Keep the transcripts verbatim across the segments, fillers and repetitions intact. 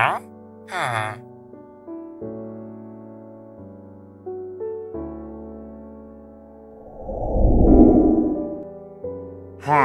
Huh? Huh. Huh. Huh?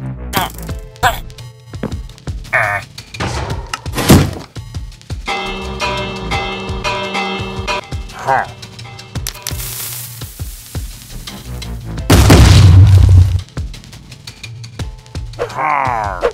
Hmm. Uh, uh, uh. Huh. Huh.